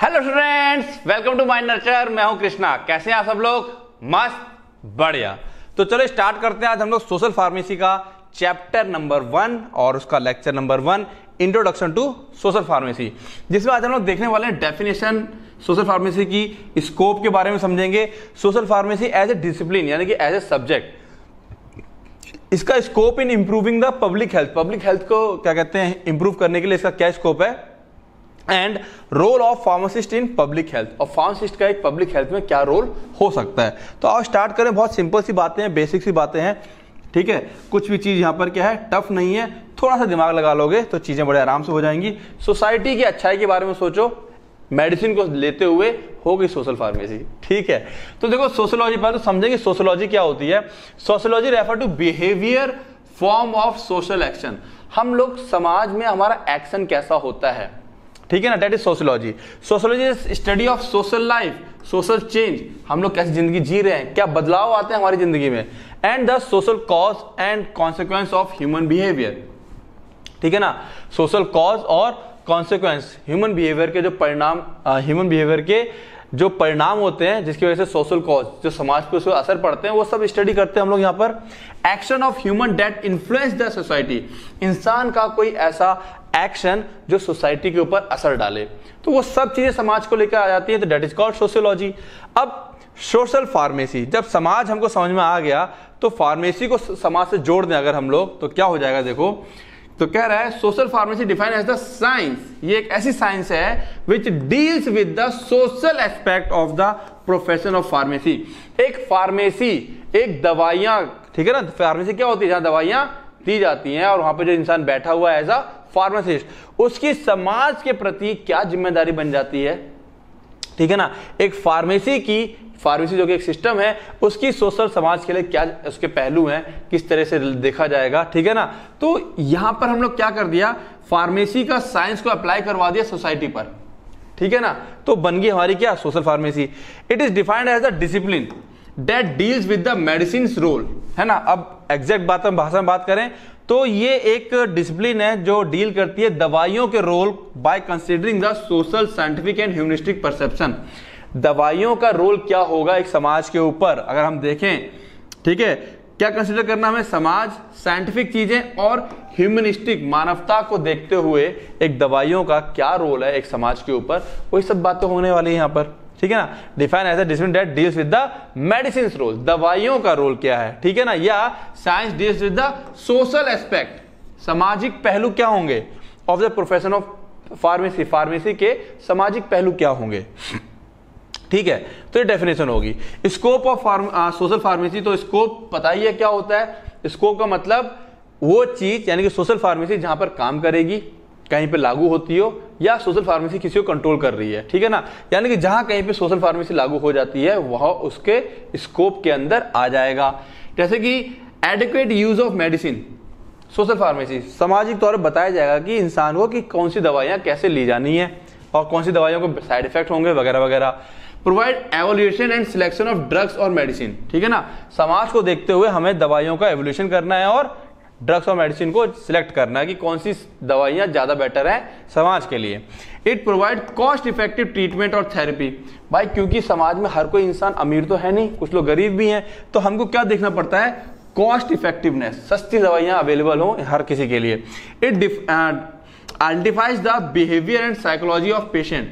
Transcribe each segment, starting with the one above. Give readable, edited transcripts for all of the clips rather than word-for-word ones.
Hello students, welcome to Mind Nurture. मैं हूं कृष्णा। कैसे हैं आप सब लोग? मस्त, बढ़िया। तो चलो स्टार्ट करते हैं। आज हम लोग सोशल फार्मेसी का चैप्टर नंबर 1 और उसका lecture number 1 introduction to social pharmacy, जिसमें आज हम लोग देखने वाले हैं डेफिनेशन, सोशल फार्मेसी की स्कोप के बारे में समझेंगे, social pharmacy as a discipline यानी कि एज ए सब्जेक्ट, इसका scope in improving the public health, public health को क्या कहते हैं इंप्रूव करने के लिए इसका क्या स्कोप है, and role of pharmacist in public health, और फार्मासिस्ट का एक पब्लिक हेल्थ में क्या रोल हो सकता है। तो आओ स्टार्ट करें। बहुत सिंपल सी बातें हैं, बेसिक सी बातें हैं, ठीक है। कुछ भी चीज़ यहाँ पर क्या है, टफ नहीं है। थोड़ा सा दिमाग लगा लोगे तो चीज़ें बड़े आराम से हो जाएंगी। सोसाइटी की अच्छाई के बारे में सोचो, मेडिसिन को लेते हुए होगी सोशल फार्मेसी, ठीक है। तो देखो सोशोलॉजी, पहले तो समझेंगे सोशोलॉजी क्या होती है। Sociology refer to behaviour form of social action. हम लोग समाज में हमारा एक्शन कैसा होता है, ठीक है ना, that is sociology. Sociology is study of social life, social change, हम लोग कैसे जिंदगी जी रहे हैं, क्या बदलाव आते हैं हमारी जिंदगी में, and the social cause and consequence of human behaviour, ठीक है ना। सोशल कॉज और कॉन्सिक्वेंस, ह्यूमन बिहेवियर के जो परिणाम, ह्यूमन बिहेवियर के जो परिणाम होते हैं जिसकी वजह से सोशल कॉज, जो समाज पे उसको असर पड़ते हैं, वो सब स्टडी करते हैं हम लोग यहाँ पर। Action of human that influence the society, इंसान का कोई ऐसा एक्शन जो सोसाइटी के ऊपर असर डाले, तो वो सब चीजें समाज को लेकर आ जाती है। तो डेट इज कॉल्ड सोशियोलॉजी। अब सोशल फार्मेसी, जब समाज हमको समझ में आ गया तो फार्मेसी को समाज से जोड़ दें अगर हम लोग, तो क्या हो जाएगा। देखो तो कह रहा है social pharmacy define as the science, ये एक ऐसी साइंस है which deals with the social aspect of the profession of pharmacy. एक फार्मेसी, एक दवाइयाँ, ठीक है ना, फार्मेसी क्या होती है, जहाँ दवाइयाँ दी जाती हैं और वहाँ पर जो इंसान बैठा हुआ है एज अ फार्मासिस्ट, उसकी समाज के प्रति क्या जिम्मेदारी बन जाती है, ठीक है ना। एक फार्मेसी की, फार्मेसी जो कि एक सिस्टम है, उसकी सोशल समाज के लिए क्या उसके पहलू हैं, किस तरह से देखा जाएगा, ठीक है ना। तो यहाँ पर हम लोग क्या कर दिया, फार्मेसी का साइंस को अप्लाई करवा दिया सोसाइटी पर, ठीक है ना। तो बन गई हमारी क्या, social pharmacy. It is defined as a discipline that deals with the medicine role, है ना। अब एग्जैक्ट बात में, भाषा में बात करें तो ये एक डिसिप्लिन है जो डील करती है दवाइयों के role by considering the social, scientific and humanistic perception. दवाइयों का रोल क्या होगा एक समाज के ऊपर अगर हम देखें, ठीक है, क्या कंसिडर करना हमें, समाज, साइंटिफिक चीजें और ह्यूमनिस्टिक, मानवता को देखते हुए एक दवाइयों का क्या रोल है एक समाज के ऊपर, वही सब बातें होने वाली है यहाँ पर, ठीक है ना। Define as a discipline that deals with the medicine role, दवाइयों का रोल क्या है, ठीक है ना, या science deals with the social aspect, सामाजिक पहलू क्या होंगे of the profession of pharmacy, pharmacy के सामाजिक पहलू क्या होंगे, ठीक है। तो ये डेफिनेशन होगी। स्कोप ऑफ सोशल फार्मेसी, तो स्कोप पता ही है क्या होता है। स्कोप का मतलब वो चीज यानी कि सोशल फार्मेसी जहां पर काम करेगी, कहीं पे लागू होती हो, या सोशल फार्मेसी किसी को कंट्रोल कर रही है, ठीक है ना, यानी कि जहां कहीं पे सोशल फार्मेसी लागू हो जाती है वह उसके स्कोप के अंदर आ जाएगा। जैसे कि adequate use of medicine, social pharmacy सामाजिक तौर पर बताया जाएगा कि इंसान को कि कौन सी दवाइयाँ कैसे ली जानी है और कौन सी दवाइयों को साइड इफेक्ट होंगे वगैरह वगैरह। Provide evolution and selection of drugs और मेडिसिन, ठीक है ना, समाज को देखते हुए हमें दवाइयों का एवोल्यूशन करना है और ड्रग्स और मेडिसिन को सिलेक्ट करना है कि कौन सी दवाइयाँ ज़्यादा बेटर हैं समाज के लिए। It provide cost effective treatment और थेरेपी, भाई क्योंकि समाज में हर कोई इंसान अमीर तो है नहीं, कुछ लोग गरीब भी हैं, तो हमको क्या देखना पड़ता है, कॉस्ट इफेक्टिवनेस, सस्ती दवाइयाँ अवेलेबल हों हर किसी के लिए। It identifies the behaviour and psychology of patient,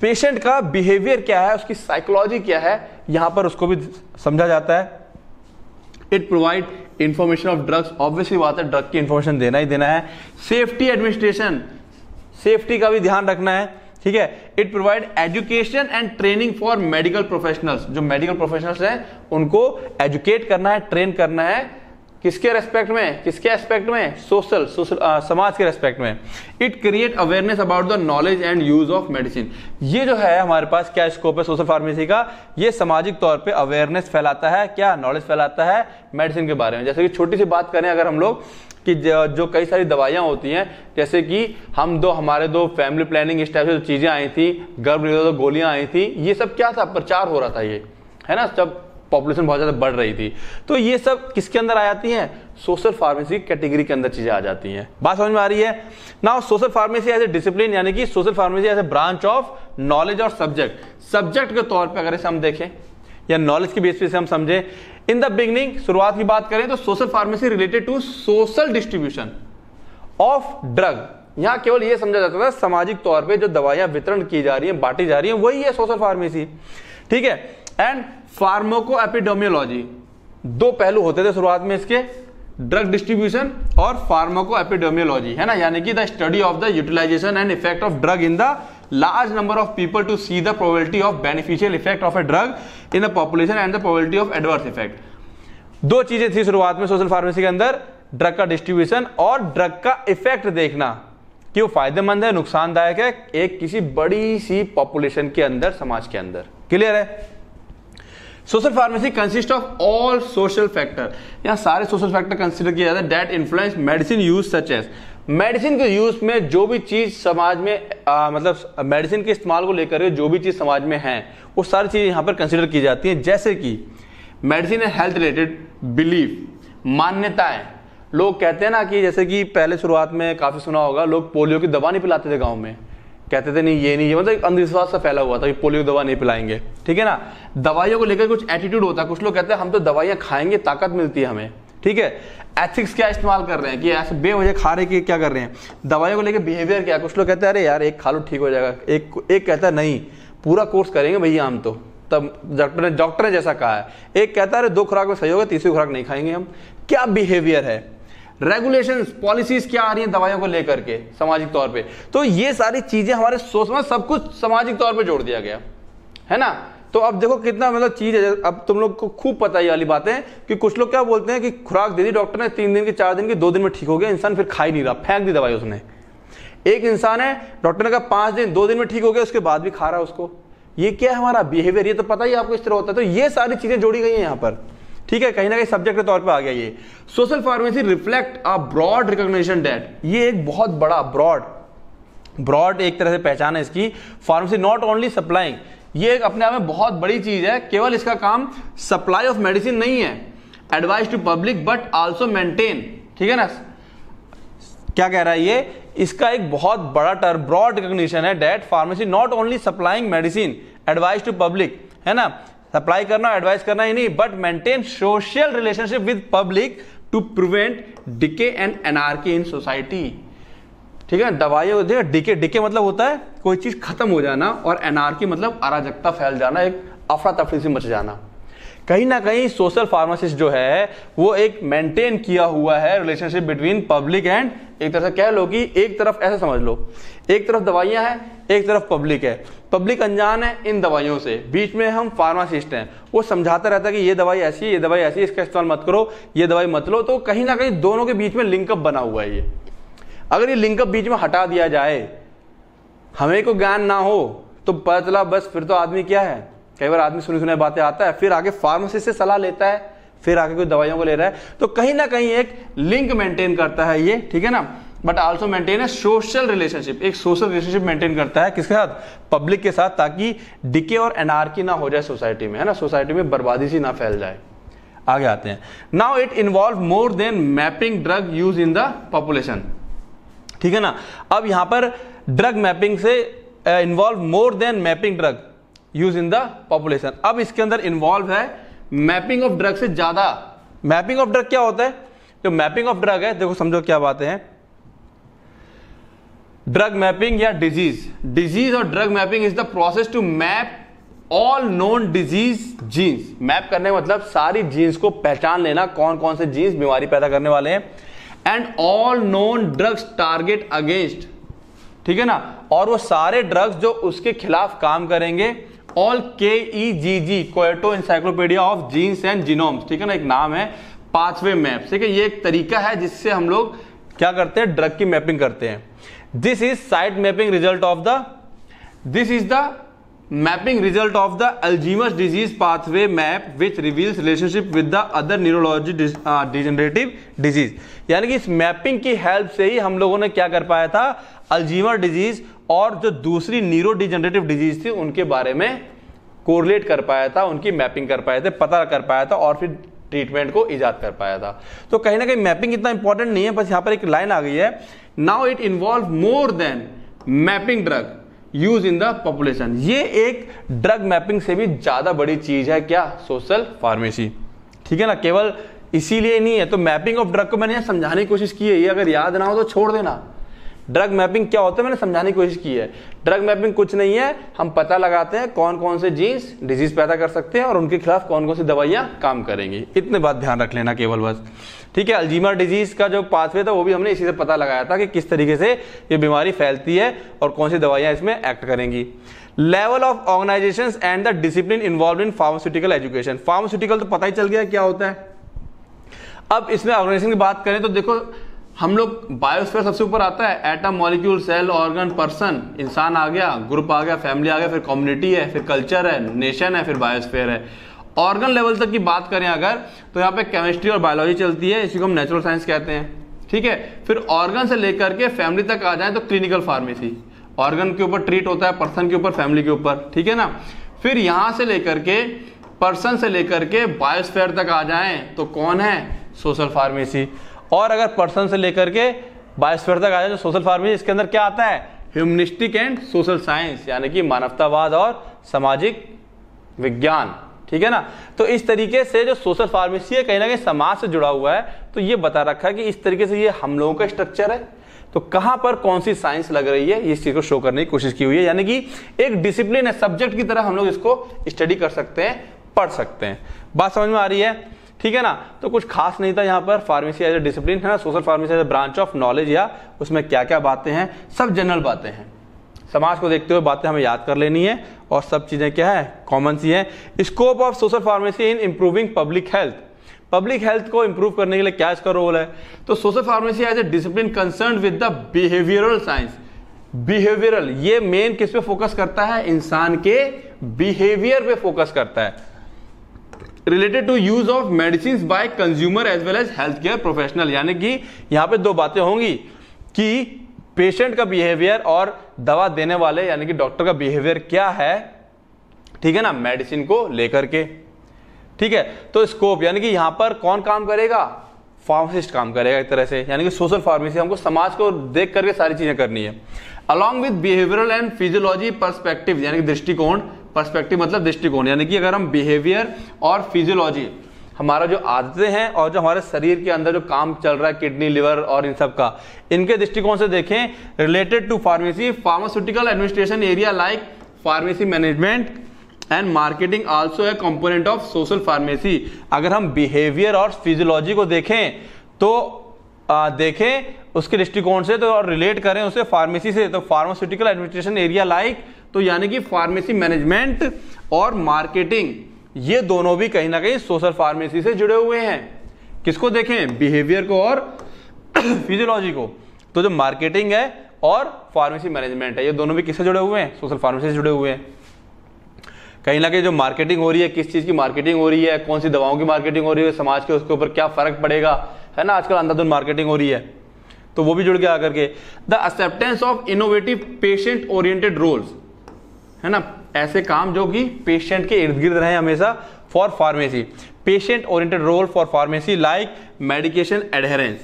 patient का बिहेवियर क्या है, उसकी साइकोलॉजी क्या है, यहां पर उसको भी समझा जाता है। It provide information of drugs, obviously बात है ड्रग की इंफॉर्मेशन देना ही देना है। सेफ्टी एडमिनिस्ट्रेशन, सेफ्टी का भी ध्यान रखना है, ठीक है। It provide education and training for medical professionals, जो मेडिकल प्रोफेशनल्स हैं उनको एजुकेट करना है, ट्रेन करना है, किसके रेस्पेक्ट में, किसके एस्पेक्ट में, सोशल समाज के रेस्पेक्ट में। It create awareness about the knowledge and use of medicine, ये जो है हमारे पास क्या स्कोप है सोशल फार्मेसी का, ये सामाजिक तौर पे अवेयरनेस फैलाता है, क्या नॉलेज फैलाता है मेडिसिन के बारे में। जैसे कि छोटी सी बात करें अगर हम लोग कि जो कई सारी दवाइयाँ होती हैं, जैसे कि हमारे दो फैमिली प्लानिंग इस टाइप से जो चीज़ें आई थी, गर्भ निरोधक गोलियाँ आई थी, ये सब क्या था, प्रचार हो रहा था ये, है ना, सब पॉपुलेशन बहुत ज़्यादा बढ़ रही थी। तो ये सब किसके अंदर आ जाती हैं? सोशल फार्मेसी कैटेगरी के अंदर चीज़ें आ जाती हैं। बात समझ में आ रही है ना। Social pharmacy as a discipline, यानी कि social pharmacy as a branch of knowledge और सब्जेक्ट, सब्जेक्ट के तौर पर अगर इसे हम देखें या नॉलेज के बेस पे से हम समझें। इन द बिगनिंग, शुरुआत की बात करें तो social pharmacy related to social distribution of drug. यहाँ केवल यह समझा जाता था सामाजिक तौर पे जो दवाइयां वितरण की जा रही हैं, बांटी जा रही हैं, वही है सोशल फार्मेसी, ठीक है। एंड फार्माकोएपिडेमियोलॉजी, दो पहलू होते थे शुरुआत में इसके, ड्रग डिस्ट्रीब्यूशन और फार्माकोएपिडेमियोलॉजी, है ना, यानी कि the study of the utilisation and effect of drug in the large number of people to see the probability of beneficial effect of a drug in a population and the probability of adverse effect। दो चीजें थी शुरुआत में social pharmacy के अंदर, drug का distribution और drug का इफेक्ट देखना कि वो फायदेमंद है, नुकसानदायक है एक किसी बड़ी सी पॉपुलेशन के अंदर, समाज के अंदर। क्लियर है। Social pharmacy consist of all social factor, यहाँ सारे सोशल फैक्टर कंसिडर किया जाता है that influence medicine use, such as medicine के यूज में जो भी चीज समाज में मतलब मेडिसिन के इस्तेमाल को लेकर जो भी चीज समाज में है वो सारी चीजें यहाँ पर कंसिडर की जाती हैं, जैसे कि medicine and health related belief, मान्यताएं। लोग कहते हैं ना कि जैसे कि पहले शुरुआत में काफी सुना होगा, लोग पोलियो की दवा नहीं पिलाते थे गाँव में, कहते थे नहीं ये नहीं, ये मतलब अंधविश्वास सा फैला हुआ था कि पोलियो दवा नहीं पिलाएंगे, ठीक है ना। दवाइयों को लेकर कुछ एटीट्यूड होता है, कुछ लोग कहते हैं हम तो दवाइयाँ खाएंगे, ताकत मिलती है हमें, ठीक है। एथिक्स क्या इस्तेमाल कर रहे हैं कि ऐसे बेवजह खा रहे कि क्या कर रहे हैं, दवाइयों को लेकर बिहेवियर क्या, कुछ लोग कहते हैं अरे यार एक खा लो ठीक हो जाएगा, एक कहता है नहीं पूरा कोर्स करेंगे भैया हम तो, तब डॉक्टर ने जैसा कहा है, एक कहता है अरे 2 खुराक में सही होगा, तीसरी खुराक नहीं खाएंगे हम। क्या बिहेवियर है। रेगुलेशंस, पॉलिसीज क्या आ रही हैं दवाइयों को लेकर के सामाजिक तौर पे, तो ये सारी चीजें हमारे सोच में सब कुछ सामाजिक तौर पे जोड़ दिया गया है ना। तो अब देखो कितना मतलब चीज है, अब तुम लोग को खूब पता ही वाली बातें कि कुछ लोग क्या बोलते हैं कि खुराक दे दी डॉक्टर ने 3 दिन की, 4 दिन की, 2 दिन में ठीक हो गया इंसान, फिर खा ही नहीं रहा, फेंक दी दवाई उसने। एक इंसान है, डॉक्टर ने कहा 5 दिन, 2 दिन में ठीक हो गया, उसके बाद भी खा रहा है उसको। ये क्या है हमारा बिहेवियर, ये तो पता ही आपको इस तरह होता है। तो ये सारी चीजें जोड़ी गई है यहाँ पर, ठीक है, कहीं ना कहीं सब्जेक्ट के तौर पे आ गया ये। Social pharmacy reflect a broad recognition that, ये एक बहुत बड़ा ब्रॉड एक तरह से पहचान है इसकी। फार्मेसी नॉट ओनली सप्लाइंग, ये एक अपने आप में बहुत बड़ी चीज है, केवल इसका काम सप्लाई ऑफ मेडिसिन नहीं है, advice to public but also maintain, ठीक है ना। क्या कह रहा है ये, इसका एक बहुत बड़ा टर्म ब्रॉड रिकॉग्निशन है that pharmacy not only supplying medicine advice to public, है ना, सप्लाई करना एडवाइस करना ही नहीं, but maintain social relationship with public to prevent decay and anarchy in society, ठीक है। दवाइयों देखिए, डिके डिके मतलब होता है कोई चीज खत्म हो जाना, और एनार्की मतलब अराजकता फैल जाना, एक अफरा तफरी से मच जाना। कहीं ना कहीं सोशल फार्मासिस्ट जो है वो एक मेंटेन किया हुआ है रिलेशनशिप बिटवीन पब्लिक एंड, एक तरह से कह लो कि एक तरफ ऐसा समझ लो, एक तरफ दवाइयां हैं, एक तरफ पब्लिक है, पब्लिक अनजान है इन दवाइयों से, बीच में हम फार्मासिस्ट हैं, वो समझाता रहता है कि ये दवाई ऐसी है, ये दवाई ऐसी, इसका इस्तेमाल मत करो, ये दवाई मत लो। तो कहीं ना कहीं दोनों के बीच में लिंकअप बना हुआ है ये। अगर ये लिंकअप बीच में हटा दिया जाए, हमें को ज्ञान ना हो तो पता चला बस, फिर तो आदमी क्या है, कई बार आदमी सुनी सुनाई बातें आता है, फिर आगे फार्मासिस्ट से सलाह लेता है, फिर आगे कोई दवाइयों को ले रहा है। तो कहीं ना कहीं एक लिंक मेंटेन करता है ये, ठीक है ना, बट आल्सो मेंटेन है सोशल रिलेशनशिप, एक सोशल रिलेशनशिप मेंटेन करता है किसके साथ, पब्लिक के साथ, ताकि डिके और एनार्की ना हो जाए सोसाइटी में, है ना, सोसाइटी में बर्बादी सी ना फैल जाए। आगे आते हैं। Now it involve more than mapping drug use in the population, ठीक है ना। अब यहाँ पर ड्रग मैपिंग से involve more than mapping drug use in the population, अब इसके अंदर इन्वॉल्व है मैपिंग ऑफ ड्रग से ज्यादा। मैपिंग ऑफ ड्रग क्या होता है, जो मैपिंग ऑफ ड्रग है देखो समझो क्या बातें हैं। ड्रग मैपिंग या डिजीज और drug mapping is the process to map all known disease genes. Map करने का मतलब सारी जीन्स को पहचान लेना, कौन कौन से जीन्स बीमारी पैदा करने वाले हैं, and all known drugs target against, ठीक है ना, और वो सारे ड्रग्स जो उसके खिलाफ काम करेंगे। All KEGG Kyoto encyclopedia of genes and genomes, ठीक है ना, एक नाम है। 5वें मैप, ठीक है, ये एक तरीका है जिससे हम लोग क्या करते हैं, ड्रग की मैपिंग करते हैं। This is the mapping result of the Alzheimer's disease pathway map which reveals relationship with the other neurology degenerative disease. यानी कि इस मैपिंग की हेल्प से ही हम लोगों ने क्या कर पाया था, अल्जाइमर डिजीज और जो दूसरी न्यूरो डिजेनरेटिव डिजीज थी उनके बारे में कोरिलेट कर पाया था, उनकी मैपिंग कर पाए थे, पता कर पाया था और फिर ट्रीटमेंट को ईजाद कर पाया था। तो कहीं ना कहीं मैपिंग इतना इंपॉर्टेंट नहीं है, बस यहाँ पर एक लाइन आ गई है, now it involve more than mapping drug use in the population. ये एक ड्रग मैपिंग से भी ज्यादा बड़ी चीज है क्या? Social pharmacy. ठीक है ना, केवल इसीलिए नहीं है। तो मैपिंग ऑफ ड्रग को मैंने यहाँ समझाने की कोशिश की है, ये अगर याद ना हो तो छोड़ देना। ड्रग मैपिंग क्या होता है मैंने समझाने की कोशिश की है। ड्रग मैपिंग कुछ नहीं है, हम पता लगाते हैं कौन कौन से जीन्स डिजीज पैदा कर सकते हैं और उनके खिलाफ कौन कौन सी दवाइयाँ काम करेंगी। इतने बात ध्यान रख लेना केवल बस। ठीक है, अल्जाइमर डिजीज का जो पाथवे था वो भी हमने इसी से पता लगाया था कि किस तरीके से ये बीमारी फैलती है और कौन सी दवाइयाँ इसमें एक्ट करेंगी। Level of organisation and the discipline involve in pharmaceutical education. Pharmaceutical तो पता ही चल गया क्या होता है। अब इसमें ऑर्गेनाइजेशन की बात करें तो देखो, हम लोग बायोस्फीयर सबसे ऊपर आता है, atom, molecule, cell, organ, person, इंसान आ गया, ग्रुप आ गया, फैमिली आ गया, फिर कम्युनिटी है, फिर कल्चर है, नेशन है, फिर बायोस्फीयर है। ऑर्गन लेवल तक की बात करें अगर तो यहाँ पे केमिस्ट्री और बायोलॉजी चलती है, इसी को हम नेचुरल साइंस कहते हैं। ठीक है, फिर ऑर्गन से लेकर के फैमिली तक आ जाए तो क्लिनिकल फार्मेसी, ऑर्गन के ऊपर ट्रीट होता है, पर्सन के ऊपर, फैमिली के ऊपर। ठीक है ना, फिर यहाँ से लेकर के पर्सन से लेकर के बायोस्फीयर तक आ जाए तो कौन है? Social pharmacy. और अगर पर्सन से लेकर के बायोस्फीयर तक आ जाए तो सोशल फार्मेसी। इसके अंदर क्या आता है? ह्यूमनिस्टिक एंड सोशल साइंस, यानी कि मानवतावाद और सामाजिक विज्ञान। ठीक है ना, तो इस तरीके से जो सोशल फार्मेसी है कहीं ना कहीं समाज से जुड़ा हुआ है। तो ये बता रखा है कि इस तरीके से ये हम लोगों का स्ट्रक्चर है, तो कहाँ पर कौन सी साइंस लग रही है इस चीज़ को शो करने की कोशिश की हुई है। यानी कि एक डिसिप्लिन है, सब्जेक्ट की तरह हम लोग इसको स्टडी कर सकते हैं, पढ़ सकते हैं। बात समझ में आ रही है? ठीक है ना, तो कुछ खास नहीं था यहाँ पर। फार्मेसी एज ए डिसिप्लिन है ना, social pharmacy as a branch of knowledge, या उसमें क्या क्या बातें हैं, सब जनरल बातें हैं। समाज को देखते हुए बातें हमें याद कर लेनी है और सब चीज़ें क्या है, कॉमन सी हैं। Scope of social pharmacy in improving public health. Public health को इम्प्रूव करने के लिए क्या इसका रोल है? तो social pharmacy as a discipline concern with the behavioural science. Behavioural, ये मेन किस पे फोकस करता है? इंसान के बिहेवियर पे फोकस करता है। Related to use of medicine by consumer as well as health care professional. यानी कि यहाँ पे दो बातें होंगी कि पेशेंट का बिहेवियर और दवा देने वाले यानी कि डॉक्टर का बिहेवियर क्या है। ठीक है ना, मेडिसिन को लेकर के। ठीक है, तो स्कोप यानी कि यहाँ पर कौन काम करेगा? फार्मासिस्ट काम करेगा एक तरह से। यानी कि सोशल फार्मेसी, हमको समाज को देख करके सारी चीजें करनी है। Along with behavioural and physiology perspective, यानी कि दृष्टिकोण। पर्सपेक्टिव मतलब दृष्टिकोण, यानी कि अगर हम बिहेवियर और फिजियोलॉजी, हमारा जो आदतें हैं और जो हमारे शरीर के अंदर जो काम चल रहा है, किडनी, लिवर और इन सब का, इनके दृष्टिकोण से देखें। Related to pharmacy, pharmaceutical administration area like pharmacy management and marketing also a component of social pharmacy. अगर हम बिहेवियर और फिजियोलॉजी को देखें तो देखें उसके दृष्टिकोण से तो, और रिलेट करें उसे फार्मेसी से, तो फार्मास्यूटिकल एडमिनिस्ट्रेशन एरिया लाइक, तो यानी कि फार्मेसी मैनेजमेंट और मार्केटिंग, ये दोनों भी कहीं ना कहीं सोशल फार्मेसी से जुड़े हुए हैं। किसको देखें? बिहेवियर को और फिजियोलॉजी को। तो जो मार्केटिंग है और फार्मेसी मैनेजमेंट है, ये दोनों भी किससे जुड़े हुए हैं? सोशल फार्मेसी से जुड़े हुए हैं। कहीं ना कहीं जो मार्केटिंग हो रही है, किस चीज़ की मार्केटिंग हो रही है, कौन सी दवाओं की मार्केटिंग हो रही है, समाज के उसके ऊपर क्या फर्क पड़ेगा, है ना, आजकल अंधाधुंध मार्केटिंग हो रही है, तो वो भी जुड़ गया आकर के। The acceptance of innovative patient oriented roles, है ना, ऐसे काम जो कि पेशेंट के इर्द गिर्द रहे हमेशा for pharmacy. Patient oriented role for pharmacy like medication adherence.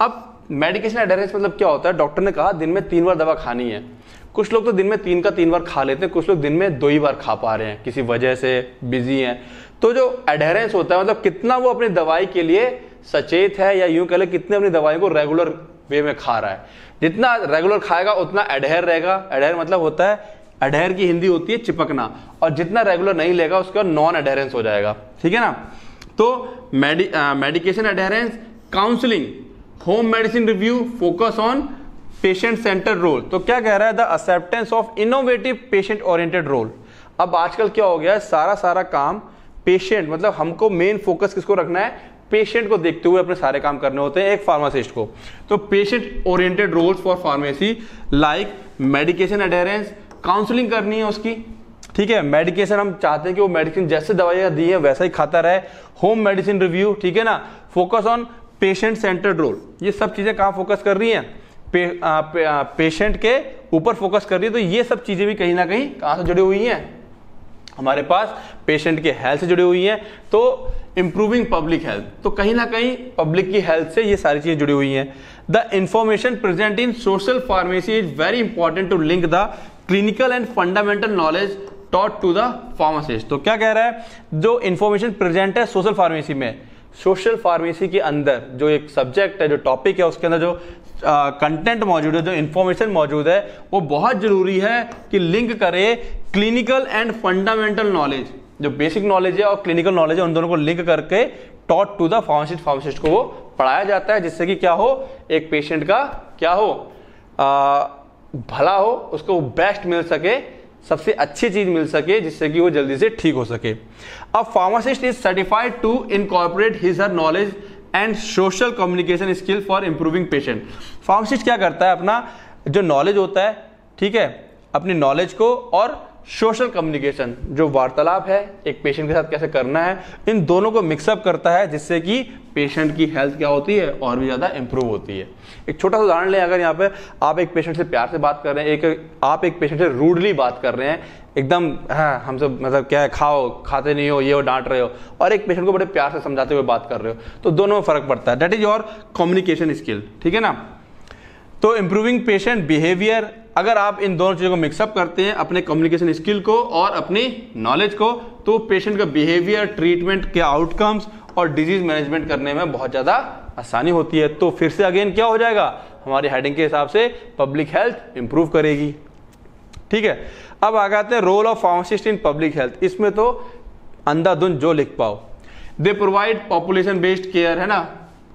अब मेडिकेशन एडहेरेंस मतलब क्या होता है? डॉक्टर ने कहा दिन में 3 बार दवा खानी है, कुछ लोग तो दिन में 3 का 3 बार खा लेते हैं, कुछ लोग दिन में 2 ही बार खा पा रहे हैं, किसी वजह से बिजी हैं। तो जो एडहेरेंस होता है मतलब कितना वो अपनी दवाई के लिए सचेत है, या यूं कह लें कितने अपनी दवाई को रेगुलर वे में खा रहा है। जितना रेगुलर खाएगा उतना एडहेर रहेगा। एडहेर मतलब होता है, एडहेर की हिंदी होती है चिपकना, और जितना रेगुलर नहीं लेगा उसका नॉन एडहेरेंस हो जाएगा। ठीक है ना, तो medication adherence. Counselling, home medicine review, focus on patient centred role. तो क्या कह रहा है? The acceptance of innovative patient oriented role. अब आजकल क्या हो गया है, सारा काम पेशेंट, मतलब हमको मेन फोकस किसको रखना है? पेशेंट को देखते हुए अपने सारे काम करने होते हैं एक फार्मासिस्ट को। तो patient oriented roles for pharmacy like medication adherence, counselling करनी है उसकी। ठीक है, मेडिकेशन हम चाहते हैं कि वो मेडिसिन जैसे दवाइयाँ दी है वैसा ही खाता रहे। होम मेडिसिन रिव्यू, ठीक है ना, focus on patient centred role. ये सब चीज़ें कहाँ फोकस कर रही हैं? पेशेंट के ऊपर फोकस कर रही है। तो ये सब चीज़ें भी कहीं ना कहीं कहाँ से जुड़ी हुई हैं? हमारे पास पेशेंट के हेल्थ से जुड़ी हुई हैं, तो इम्प्रूविंग पब्लिक हेल्थ, तो कहीं ना कहीं पब्लिक की हेल्थ से ये सारी चीज़ें जुड़ी हुई हैं। The information present in social pharmacy is very important to link the clinical and fundamental knowledge taught to the pharmacist. तो क्या कह रहा है, जो इन्फॉर्मेशन प्रेजेंट है सोशल फार्मेसी में, सोशल फार्मेसी के अंदर जो एक सब्जेक्ट है, जो टॉपिक है, उसके अंदर जो कंटेंट मौजूद है, जो इन्फॉर्मेशन मौजूद है, वो बहुत जरूरी है कि लिंक करे क्लिनिकल एंड फंडामेंटल नॉलेज, जो बेसिक नॉलेज है और क्लिनिकल नॉलेज है, उन दोनों को लिंक करके taught to the pharmacist, pharmacist को वो पढ़ाया जाता है, जिससे कि क्या हो, एक पेशेंट का क्या हो, भला हो, उसको बेस्ट मिल सके, सबसे अच्छी चीज मिल सके, जिससे कि वो जल्दी से ठीक हो सके। अब pharmacist is certified to incorporate his her knowledge and social communication skill for improving patient. Pharmacist क्या करता है, अपना जो नॉलेज होता है, ठीक है, अपनी नॉलेज को और सोशल कम्युनिकेशन, जो वार्तालाप है एक पेशेंट के साथ कैसे करना है, इन दोनों को मिक्सअप करता है, जिससे कि पेशेंट की हेल्थ क्या होती है, और भी ज़्यादा इंप्रूव होती है। एक छोटा सा उदाहरण लें, अगर यहाँ पे आप एक पेशेंट से प्यार से बात कर रहे हैं, आप एक पेशेंट से रूडली बात कर रहे हैं, एकदम हाँ हम सब मतलब क्या है, खाओ, खाते नहीं हो, ये हो, डांट रहे हो, और एक पेशेंट को बड़े प्यार से समझाते हुए बात कर रहे हो, तो दोनों में फ़र्क पड़ता है। That is your communication skill, ठीक है ना। तो इम्प्रूविंग पेशेंट बिहेवियर, अगर आप इन दोनों चीज़ों को मिक्सअप करते हैं, अपने कम्युनिकेशन स्किल को और अपनी नॉलेज को, तो पेशेंट का बिहेवियर, ट्रीटमेंट के आउटकम्स और डिजीज मैनेजमेंट करने में बहुत ज़्यादा आसानी होती है। तो फिर से अगेन क्या हो जाएगा, हमारी हेडिंग के हिसाब से पब्लिक हेल्थ इंप्रूव करेगी, ठीक है। अब आगे आते हैं role of pharmacist in public health. इसमें तो अंधाधुंध जो लिख पाओ। They provide population based care, है ना,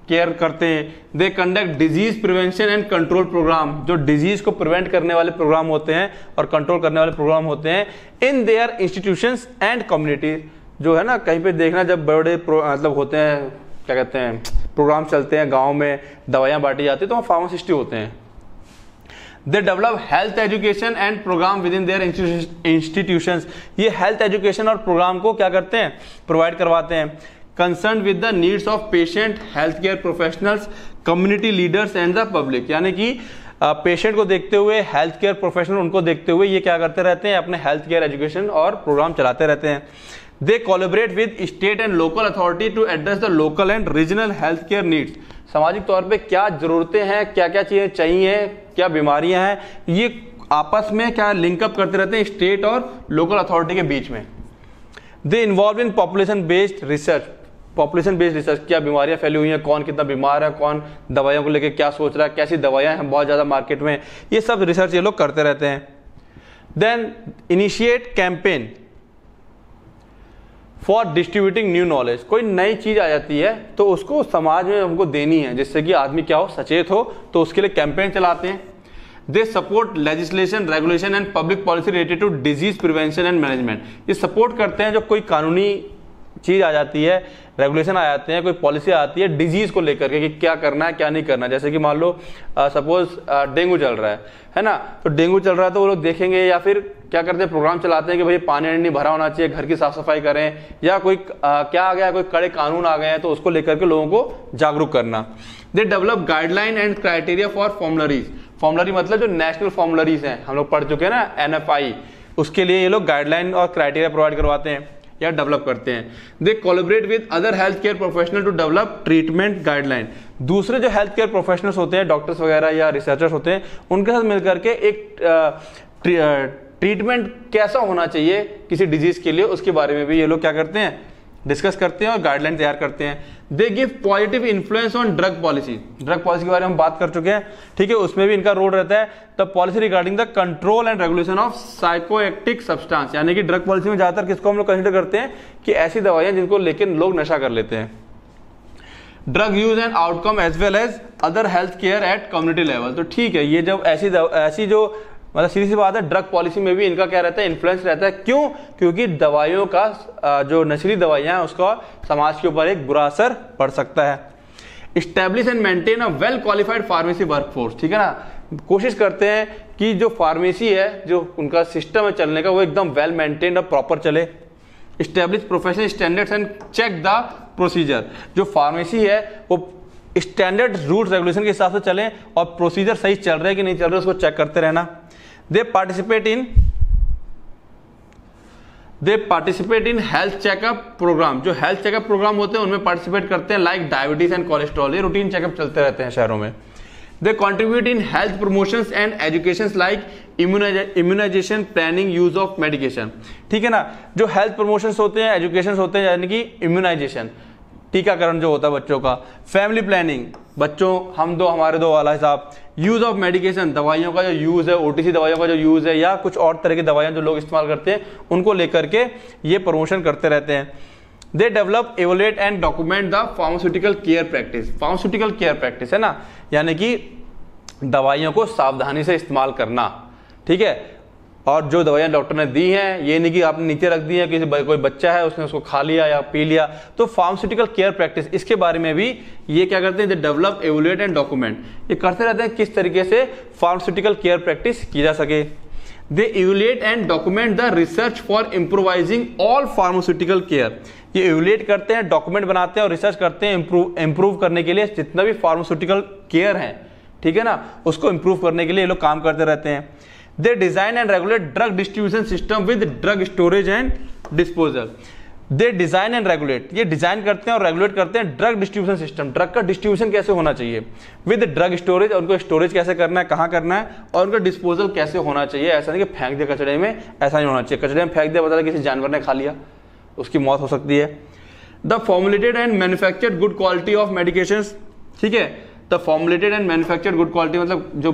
केयर करते हैं। They conduct disease prevention and control programme, जो डिजीज को प्रिवेंट करने वाले प्रोग्राम होते हैं और कंट्रोल करने वाले प्रोग्राम होते हैं। In their institutions and communities, जो है ना, कहीं पे देखना जब बड़े मतलब होते हैं, क्या कहते हैं, प्रोग्राम चलते हैं, गाँव में दवाइयाँ बांटी जाती है, तो वहाँ फार्मासिस्ट होते हैं। They develop health education and programme with in their institutions, ये हेल्थ एजुकेशन और प्रोग्राम को क्या करते हैं, प्रोवाइड करवाते हैं। Concern with the needs of patient, health care professionals, community leaders and the public, यानी कि पेशेंट को देखते हुए, हेल्थ केयर प्रोफेशनल उनको देखते हुए ये क्या करते रहते हैं, अपने हेल्थ केयर एजुकेशन और प्रोग्राम चलाते रहते हैं। They collaborate with state and local authority to address the local and regional health care needs, सामाजिक तौर पे क्या ज़रूरतें हैं, क्या क्या चीज़ें चाहिए, क्या बीमारियां हैं, ये आपस में क्या लिंकअप करते रहते हैं स्टेट और लोकल अथॉरिटी के बीच में। They involve in population based research, population based research, क्या बीमारियां फैली हुई हैं, कौन कितना बीमार है, कौन दवाइयों को लेकर क्या सोच रहा है, कैसी दवाइयां हैं बहुत ज़्यादा मार्केट में, ये सब रिसर्च ये लोग करते रहते हैं। Then initiate campaign for distributing new knowledge, कोई नई चीज़ आ जाती है तो उसको समाज में हमको देनी है, जिससे कि आदमी क्या हो, सचेत हो, तो उसके लिए कैंपेन चलाते हैं। They support legislation, regulation and public policy related to disease prevention and management, ये सपोर्ट करते हैं। जो कोई कानूनी चीज़ आ जाती है, रेगुलेशन आ जाते हैं, कोई पॉलिसी आती है डिजीज़ को लेकर के, कि क्या करना है क्या नहीं करना है, जैसे कि मान लो सपोज डेंगू चल रहा है ना, तो डेंगू चल रहा है तो वो लोग देखेंगे, या फिर क्या करते हैं, प्रोग्राम चलाते हैं कि भाई पानी नहीं भरा होना चाहिए, घर की साफ सफाई करें, या कोई क्या आ गया, कोई कड़े कानून आ गए हैं, तो उसको लेकर के लोगों को जागरूक करना। They develop guideline and criteria for formularies, formulary मतलब जो नेशनल फॉर्मुलरीज हैं, हम लोग पढ़ चुके हैं ना NFI, उसके लिए ये लोग गाइडलाइन और क्राइटेरिया प्रोवाइड करवाते हैं या डेवलप करते हैं। They collaborate with other health care professional to develop treatment guideline, दूसरे जो हेल्थ केयर प्रोफेशनल्स होते हैं, डॉक्टर्स वगैरह या रिसर्चर्स होते हैं, उनके साथ मिलकर के एक ट्रीटमेंट कैसा होना चाहिए किसी डिजीज के लिए, उसके बारे में भी ये लोग क्या करते हैं, डिस्कस करते हैं और गाइडलाइन तैयार करते हैं। They give positive influence on drug policy, drug policy के बारे में हम बात कर चुके हैं, ठीक है, उसमें भी इनका रोल रहता है। The policy regarding the control and regulation of psychoactive substance, यानी कि ड्रग पॉलिसी में ज़्यादातर किसको हम लोग कंसिडर करते हैं, कि ऐसी दवाइयाँ जिनको लेकर लोग नशा कर लेते हैं। Drug use and outcome as well as other health care at community level, तो ठीक है, ये जब ऐसी जो मतलब सीधी सी बात है, ड्रग पॉलिसी में भी इनका क्या रहता है, इन्फ्लुएंस रहता है, क्यों, क्योंकि दवाइयों का जो नशीली दवाइयाँ हैं उसका समाज के ऊपर एक बुरा असर पड़ सकता है। Establish and maintain a well qualified pharmacy workforce, ठीक है ना, कोशिश करते हैं कि जो फार्मेसी है, जो उनका सिस्टम है चलने का, वो एकदम वेल मेंटेन और प्रॉपर चले। Establish professional standards and check the procedure, जो फार्मेसी है वो स्टैंडर्ड रूल्स रेगुलेशन के हिसाब से चलें और प्रोसीजर सही चल रहे कि नहीं चल रहे उसको चेक करते रहना। They participate in they participate in health checkup programme, जो हेल्थ चेकअप प्रोग्राम होते हैं उनमें पार्टिसिपेट करते हैं, लाइक डायबिटीज एंड कोलेस्ट्रॉल, ये रूटीन चेकअप चलते रहते हैं शहरों में। They contribute in health promotions and education like immunisation, planning, use of medication. ठीक है ना, जो हेल्थ प्रमोशंस होते हैं, एजुकेशन होते हैं, यानी कि इम्यूनाइजेशन, टीकाकरण जो होता है बच्चों का, फैमिली प्लानिंग, बच्चों हम दो हमारे दो वाला हिसाब, यूज ऑफ मेडिकेशन, दवाइयों का जो यूज है, ओटीसी दवाइयों का जो यूज है या कुछ और तरह की दवाइयां जो लोग इस्तेमाल करते हैं उनको लेकर के ये प्रमोशन करते रहते हैं। They develop, evaluate and document the pharmaceutical care practice. Pharmaceutical care practice है ना, यानी कि दवाइयों को सावधानी से इस्तेमाल करना। ठीक है, और जो दवाइयाँ डॉक्टर ने दी हैं ये नहीं कि आपने नीचे रख दी है, किसी कोई बच्चा है उसने उसको खा लिया या पी लिया, तो फार्मास्यूटिकल केयर प्रैक्टिस इसके बारे में भी ये क्या करते हैं, डेवलप, एवोल्यूएट एंड डॉक्यूमेंट, ये करते रहते हैं किस तरीके से फार्मास्यूटिकल केयर प्रैक्टिस की जा सके। They evaluate and document the research for improvising all pharmaceutical care, ये एवोल्यूएट करते हैं, डॉक्यूमेंट बनाते हैं और रिसर्च करते हैं इम्प्रूव करने के लिए जितना भी फार्मास्यूटिकल केयर है, ठीक है ना, उसको इम्प्रूव करने के लिए ये लोग काम करते रहते हैं। They design and regulate drug distribution system with drug storage and disposal. They design and regulate, ये डिजाइन करते हैं और रेगुलेट करते हैं ड्रग डिस्ट्रीब्यूशन सिस्टम, ड्रग का डिस्ट्रीब्यूशन कैसे होना चाहिए, विद ड्रग स्टोरेज, उनको स्टोरेज कैसे करना है, कहाँ करना है, और उनका डिस्पोजल कैसे होना चाहिए, ऐसा नहीं कि फेंक दिया कचड़े में, ऐसा नहीं होना चाहिए, कचड़े में फेंक दिया, पता किसी जानवर ने खा लिया, उसकी मौत हो सकती है। The formulated and manufactured good quality of medication, ठीक है, the formulated and manufactured good quality मतलब जो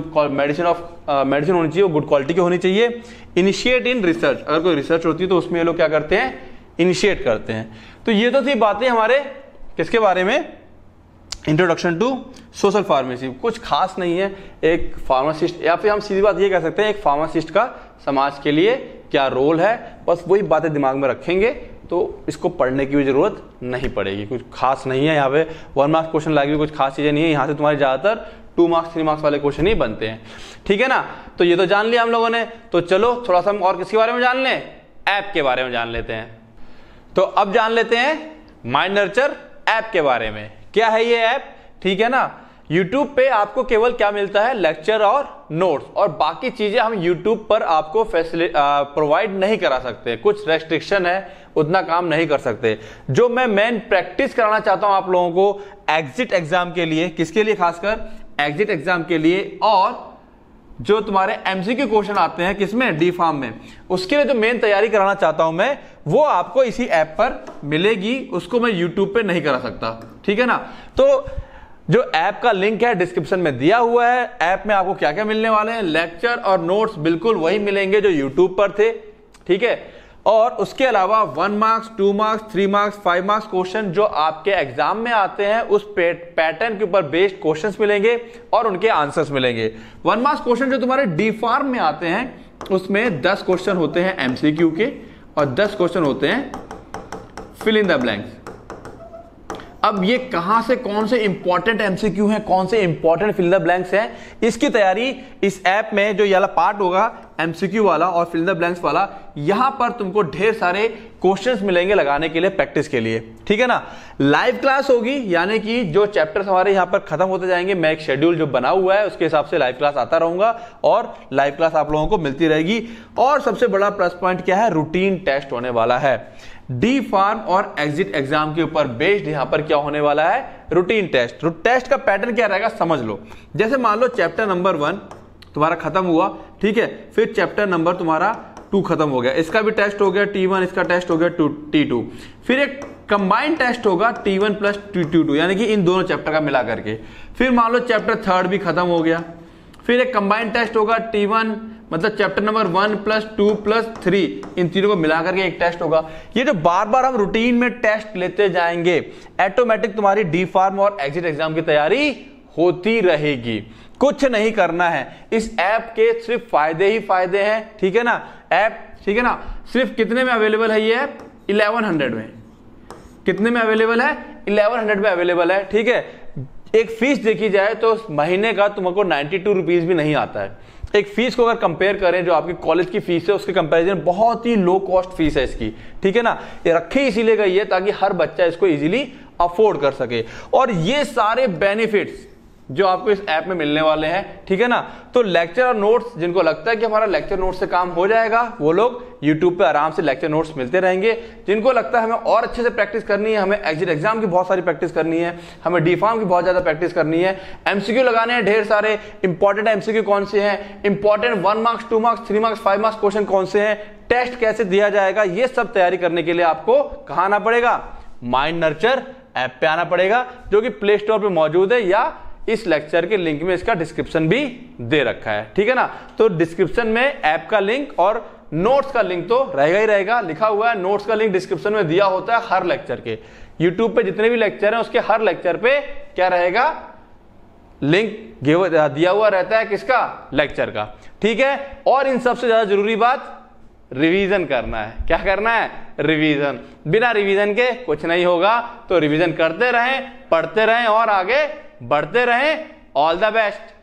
मेडिसिन होनी चाहिए वो गुड क्वालिटी की होनी चाहिए। इनिशिएट इन रिसर्च, अगर कोई रिसर्च होती है तो उसमें ये लोग क्या करते हैं, इनिशिएट करते हैं। तो ये तो थी बातें हमारे किसके बारे में, इंट्रोडक्शन टू सोशल फार्मेसी, कुछ खास नहीं है। एक फार्मासिस्ट, या फिर हम सीधी बात ये कह सकते हैं एक फार्मासिस्ट का समाज के लिए क्या रोल है, बस वही बातें दिमाग में रखेंगे तो इसको पढ़ने की भी ज़रूरत नहीं पड़ेगी, कुछ खास नहीं है। यहाँ पे 1 मार्क्स क्वेश्चन लागे भी कुछ खास चीज़ें नहीं है, यहाँ से तुम्हारे ज़्यादातर 2 मार्क्स 3 मार्क्स वाले क्वेश्चन ही बनते हैं, ठीक है ना। तो ये तो जान लिया हम लोगों ने, तो चलो थोड़ा सा हम और किसके बारे में जान लें, ऐप के बारे में जान लेते हैं। तो अब जान लेते हैं माइंड नर्चर ऐप के बारे में, क्या है ये ऐप, ठीक है ना। YouTube पे आपको केवल क्या मिलता है, लेक्चर और नोट्स, और बाकी चीज़ें हम YouTube पर आपको प्रोवाइड नहीं करा सकते, कुछ रेस्ट्रिक्शन है, उतना काम नहीं कर सकते। जो मैं मेन प्रैक्टिस कराना चाहता हूं आप लोगों को एग्जिट एग्जाम के लिए, किसके लिए, खासकर एग्जिट एग्जाम के लिए, और जो तुम्हारे MCQ क्वेश्चन आते हैं किसमें, डी फॉर्म में, उसके लिए जो मेन तैयारी कराना चाहता हूं मैं वो आपको इसी ऐप पर मिलेगी, उसको मैं YouTube पे नहीं करा सकता, ठीक है ना। तो जो ऐप का लिंक है डिस्क्रिप्शन में दिया हुआ है, ऐप में आपको क्या क्या मिलने वाले हैं, लेक्चर और नोट्स बिल्कुल वही मिलेंगे जो YouTube पर थे, ठीक है, और उसके अलावा 1 marks 2 marks 3 marks 5 marks question जो आपके एग्जाम में आते हैं उस पैटर्न के ऊपर बेस्ड क्वेश्चंस मिलेंगे और उनके आंसर्स मिलेंगे। 1 मार्क्स क्वेश्चन जो तुम्हारे डी फॉर्म में आते हैं उसमें 10 क्वेश्चन होते हैं MCQ के और 10 क्वेश्चन होते हैं फिल इन द ब्लैंक्स। अब ये कहां से कौन से इंपॉर्टेंट MCQ हैं, कौन से important fill in the blanks हैं, इसकी तैयारी इस ऐप में जो ये पार्ट होगा MCQ वाला और फिल इन द ब्लैंक्स वाला, यहां पर तुमको ढेर सारे क्वेश्चंस मिलेंगे लगाने के लिए, प्रैक्टिस के लिए, ठीक है ना। लाइव क्लास होगी, यानी कि जो चैप्टर्स हमारे यहाँ पर खत्म होते जाएंगे, मैं एक शेड्यूल जो बना हुआ है उसके हिसाब से लाइव क्लास आता रहूंगा और लाइव क्लास आप लोगों को मिलती रहेगी। और सबसे बड़ा प्लस पॉइंट क्या है, रूटीन टेस्ट होने वाला है, डी फॉर्म और एग्जिट एग्जाम के ऊपर बेस्ड यहाँ पर क्या होने वाला है, रूटीन टेस्ट। टेस्ट का पैटर्न क्या रहेगा समझ लो, जैसे मान लो चैप्टर नंबर 1 तुम्हारा खत्म हुआ, ठीक है, फिर चैप्टर नंबर तुम्हारा 2 खत्म हो गया, इसका भी टेस्ट हो गया T1, इसका टेस्ट हो गया T2, फिर एक कंबाइंड टेस्ट होगा T1 plus T2, यानी कि इन दोनों चैप्टर का मिला करके। फिर मान लो चैप्टर 3rd भी खत्म हो गया, फिर एक कंबाइंड टेस्ट होगा T1 मतलब चैप्टर नंबर 1 plus 2 plus 3, इन तीनों को मिला करके एक टेस्ट होगा। ये जो बार बार हम रूटीन में टेस्ट लेते जाएंगे, ऑटोमेटिक तुम्हारी डी फार्म और एग्जिट एग्जाम की तैयारी होती रहेगी, कुछ नहीं करना है। इस ऐप के सिर्फ फायदे ही फायदे हैं, ठीक है ना। ऐप, ठीक है ना, सिर्फ कितने में अवेलेबल है ये ऐप, 1100 में, कितने में अवेलेबल है, 1100 में अवेलेबल है, ठीक है। एक फीस देखी जाए तो महीने का तुमको 92 रुपीज भी नहीं आता है। एक फीस को अगर कंपेयर करें जो आपकी कॉलेज की फीस है उसके कंपैरिजन बहुत ही लो कॉस्ट फीस है इसकी, ठीक है ना। ये रखी इसीलिए गई है ताकि हर बच्चा इसको इजीली अफोर्ड कर सके। और ये सारे बेनिफिट्स जो आपको इस ऐप में मिलने वाले हैं, ठीक है ना। तो लेक्चर और नोट्स, जिनको लगता है कि हमारा लेक्चर नोट्स से काम हो जाएगा, वो लोग YouTube पे आराम से लेक्चर नोट्स मिलते रहेंगे। जिनको लगता है हमें और अच्छे से प्रैक्टिस करनी है, हमें एग्जिट एग्जाम की बहुत सारी प्रैक्टिस करनी है, हमें डी फॉर्म की बहुत ज़्यादा प्रैक्टिस करनी है, MCQ लगाने हैं ढेर सारे, इंपॉर्टेंट MCQ कौन से हैं, important 1 marks, 2 marks, 3 marks, 5 marks question कौन से हैं, टेस्ट कैसे दिया जाएगा, ये सब तैयारी करने के लिए आपको कहाँ आना पड़ेगा, माइंड नर्चर ऐप पे आना पड़ेगा, जो कि प्ले स्टोर पर मौजूद है, या इस लेक्चर के लिंक में इसका डिस्क्रिप्शन भी दे रखा है, ठीक है ना। तो डिस्क्रिप्शन में ऐप का लिंक और नोट्स का लिंक तो रहेगा ही रहेगा, लिखा हुआ है, नोट्स का लिंक डिस्क्रिप्शन में दिया होता है हर लेक्चर के। YouTube पे जितने भी लेक्चर हैं उसके हर लेक्चर पे क्या रहेगा, लिंक दिया हुआ रहता है किसका, लेक्चर का, ठीक है। और इन सबसे ज्यादा जरूरी बात, रिवीजन करना है। क्या करना है, रिवीजन। बिना रिवीजन के कुछ नहीं होगा, तो रिवीजन करते रहें, पढ़ते रहें और आगे बढ़ते रहें। All the best.